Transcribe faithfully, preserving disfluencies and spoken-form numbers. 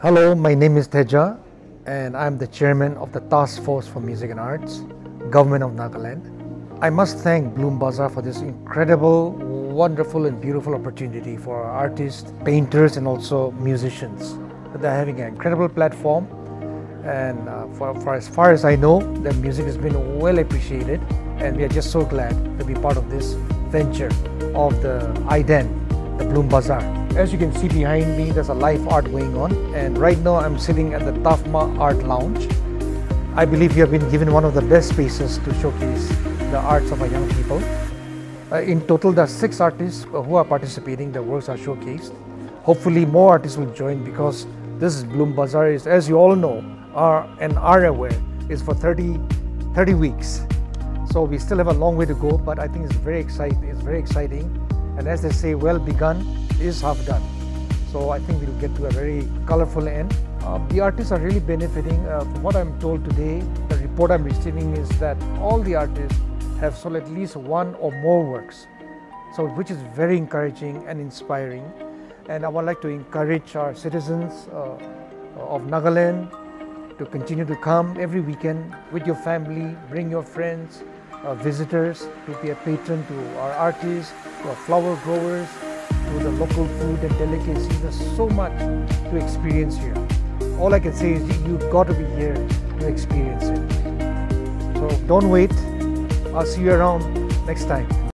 Hello, my name is Teja and I'm the chairman of the Task Force for Music and Arts, Government of Nagaland. I must thank Bloom Bazaar for this incredible, wonderful and beautiful opportunity for our artists, painters and also musicians. They're having an incredible platform and uh, for, for as far as I know, their music has been well appreciated and we are just so glad to be part of this venture of the I D E N. The Bloom Bazaar. As you can see behind me, there's a live art going on, and right now I'm sitting at the Tafma Art Lounge. I believe you have been given one of the best spaces to showcase the arts of our young people. Uh, in total, there are six artists who are participating. Their works are showcased. Hopefully more artists will join, because this Bloom Bazaar is, as you all know, are and are aware, is for thirty, thirty weeks. So we still have a long way to go, but I think it's very exciting. It's very exciting. And as they say, well begun is half done. So I think we'll get to a very colorful end. Uh, the artists are really benefiting. Uh, from what I'm told today, the report I'm receiving is that all the artists have sold at least one or more works, so which is very encouraging and inspiring. And I would like to encourage our citizens uh, of Nagaland to continue to come every weekend with your family, bring your friends, Uh, visitors, to be a patron to our artists, to our flower growers, to the local food and delicacies. There's so much to experience here. All I can say is you've got to be here to experience it. So don't wait. I'll see you around next time.